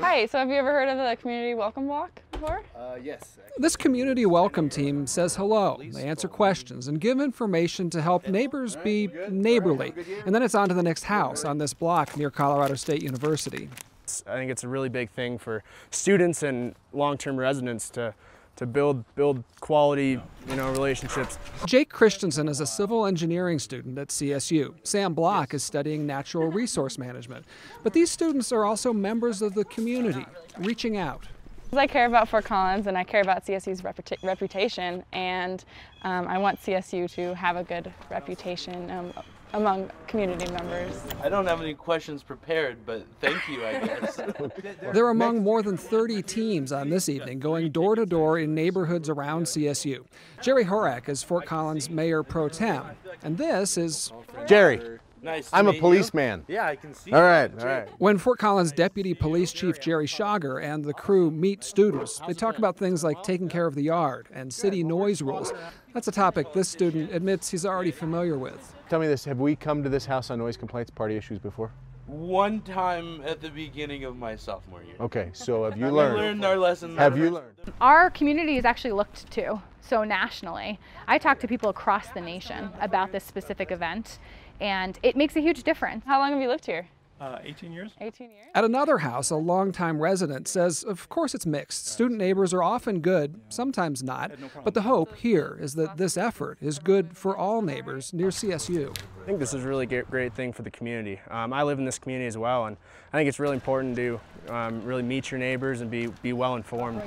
Hi, so have you ever heard of the community welcome walk before? Yes. This community welcome team says hello. They answer questions and give information to help neighbors be neighborly. And then it's on to the next house on this block near Colorado State University. I think it's a really big thing for students and long-term residents to build quality, relationships. Jake Christensen is a civil engineering student at CSU. Sam Block is studying natural resource management. But these students are also members of the community, reaching out. I care about Fort Collins and I care about CSU's reputation, and I want CSU to have a good reputation among community members. I don't have any questions prepared, but thank you, I guess. They're among more than 30 teams on this evening, going door to door in neighborhoods around CSU. Jerry Horak is Fort Collins Mayor Pro Tem, and this is Jerry. Nice. I'm a policeman. Yeah, I can see. All right, all right. When Fort Collins Deputy Police Chief Jerry Shager and the crew meet students, they talk about things like taking care of the yard and city noise rules. That's a topic this student admits he's already familiar with. Tell me this, have we come to this house on noise complaints, party issues before? One time at the beginning of my sophomore year. Okay, so have you learned? We learned our lesson. Have you learned? Our community is actually looked to, so nationally. I talk to people across the nation about this specific event, and it makes a huge difference. How long have you lived here? 18 years. 18 years. At another house, a longtime resident says, of course it's mixed. Student neighbors are often good, sometimes not. But the hope here is that this effort is good for all neighbors near CSU. I think this is a really great thing for the community. I live in this community as well, and I think it's really important to really meet your neighbors and be well informed.